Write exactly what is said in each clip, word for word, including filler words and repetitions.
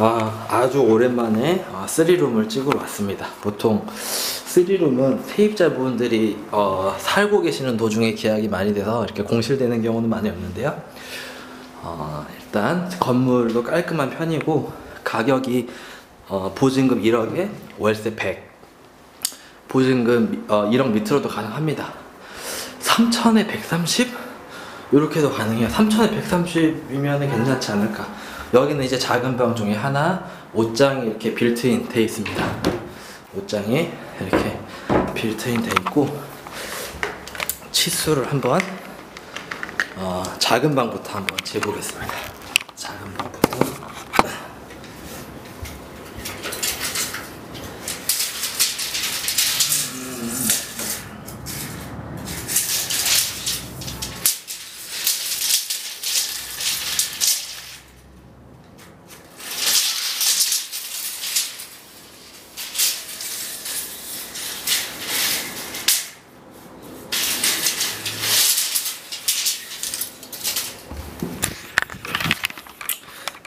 아, 아주 오랜만에 쓰리룸을 찍으러 왔습니다. 보통 쓰리룸은 세입자분들이 어, 살고 계시는 도중에 계약이 많이 돼서 이렇게 공실되는 경우는 많이 없는데요. 어, 일단 건물도 깔끔한 편이고 가격이 어, 보증금 일억에 월세 백, 보증금 어, 일억 밑으로도 가능합니다. 삼천에 백삼십? 이렇게 해도 가능해요. 삼천에 백삼십이면 괜찮지 않을까. 여기는 이제 작은 방 중에 하나, 옷장이 이렇게 빌트인 돼 있습니다. 옷장이 이렇게 빌트인 돼 있고, 치수를 한번 어, 작은 방부터 한번 재보겠습니다. 작은 방부터.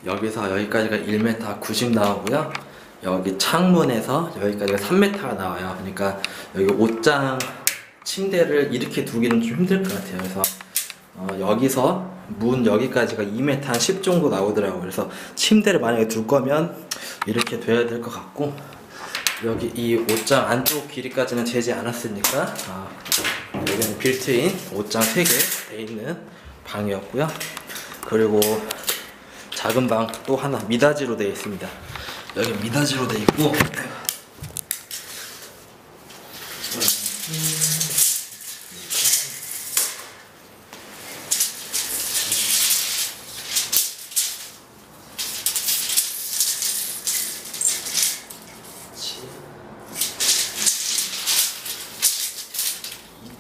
여기서 여기까지가 일 미터 구십 나오고요. 여기 창문에서 여기까지가 삼 미터가 나와요. 그러니까 여기 옷장 침대를 이렇게 두기는 좀 힘들 것 같아요. 그래서 어 여기서 문 여기까지가 이 미터 십 정도 나오더라고요. 그래서 침대를 만약에 둘 거면 이렇게 돼야 될 것 같고, 여기 이 옷장 안쪽 길이까지는 재지 않았으니까 아 여기는 빌트인 옷장 세 개 돼 있는 방이었고요. 그리고 작은 방 또 하나 미닫이로 되어 있습니다. 여기 미닫이로 되어 있고,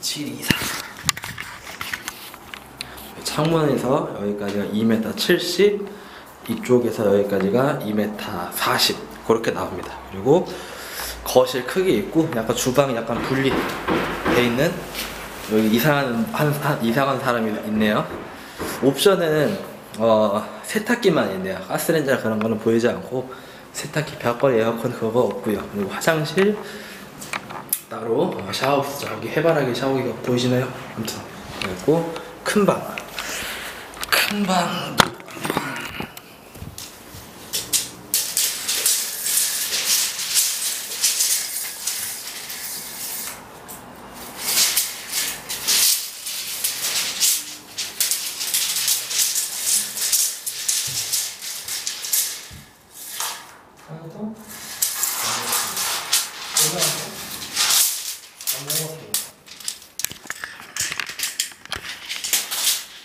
이십칠 이십사 창문에서 여기까지가 이 미터 칠십, 이쪽에서 여기까지가 이 미터 사십 그렇게 나옵니다. 그리고 거실 크게 있고 약간 주방이 약간 분리돼 있는, 여기 이사하는 한, 한 이사간 사람이 있네요. 옵션은 어, 세탁기만 있네요. 가스레인지나 그런 거는 보이지 않고, 세탁기, 벽걸이, 에어컨 그거 없고요. 그리고 화장실 따로 어, 샤워, 저기 해바라기 샤워기가 보이시나요? 아무튼 그리고 큰 방, 큰 방.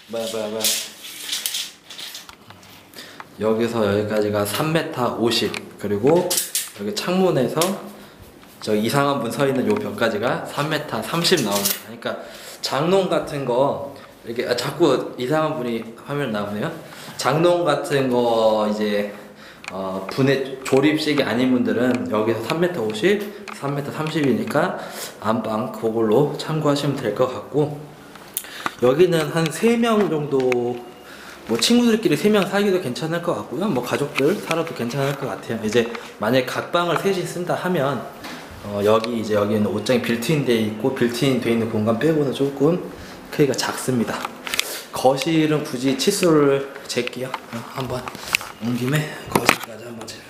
뭐야 뭐야 뭐야. 여기서 여기까지가 삼 미터 오십, 그리고 여기 창문에서 저 이상한 분 서 있는 요 벽까지가 삼 미터 삼십 나옵니다. 그러니까 장롱 같은 거 이렇게, 아, 자꾸 이상한 분이 화면 나오네요. 장롱 같은 거 이제 어, 분해 조립식이 아닌 분들은 여기서 삼 미터 오십, 삼 미터 삼십이니까 안방 그걸로 참고하시면 될 것 같고, 여기는 한 세 명 정도, 뭐 친구들끼리 세 명 살기도 괜찮을 것 같고요. 뭐 가족들 살아도 괜찮을 것 같아요. 이제 만약에 각 방을 셋이 쓴다 하면 어, 여기 이제 여기는 옷장이 빌트인 돼 있고, 빌트인 돼 있는 공간 빼고는 조금 크기가 작습니다. 거실은 굳이 치수를 잴게요. 어, 한번 온 김에 거실까지 한번 재보겠습니다.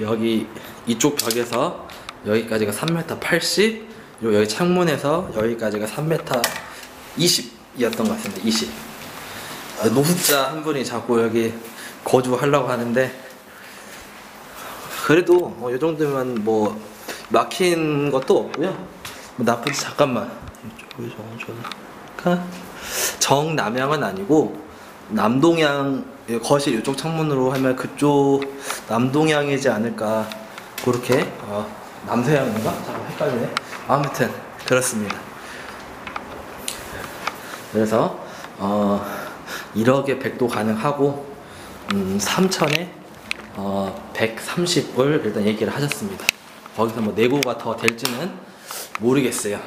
여기 이쪽 벽에서 여기까지가 삼 미터 팔십, 그리고 여기 창문에서 여기까지가 삼 미터 이십이었던 것 같습니다. 이십. 노숙자 한 분이 자꾸 여기 거주하려고 하는데, 그래도 이 정도면 뭐 막힌 것도 없고요. 뭐 나쁘지. 잠깐만, 정남향은 아니고 남동향, 거실 이쪽 창문으로 하면 그쪽 남동향이지 않을까. 그렇게 어, 남서향인가? 잠깐 헷갈리네. 아무튼 그렇습니다. 그래서 어, 일억에 백도 가능하고 음, 삼천에 어, 백삼십을 일단 얘기를 하셨습니다. 거기서 뭐 내고가 더 될지는 모르겠어요.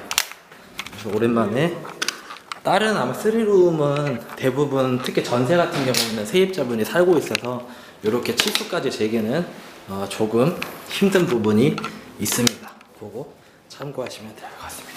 그래서 오랜만에 다른 아마 쓰리룸은 대부분 특히 전세 같은 경우는 세입자분이 살고 있어서 이렇게 치수까지 재기는 어, 조금 힘든 부분이 있습니다. 그거 참고하시면 될 것 같습니다.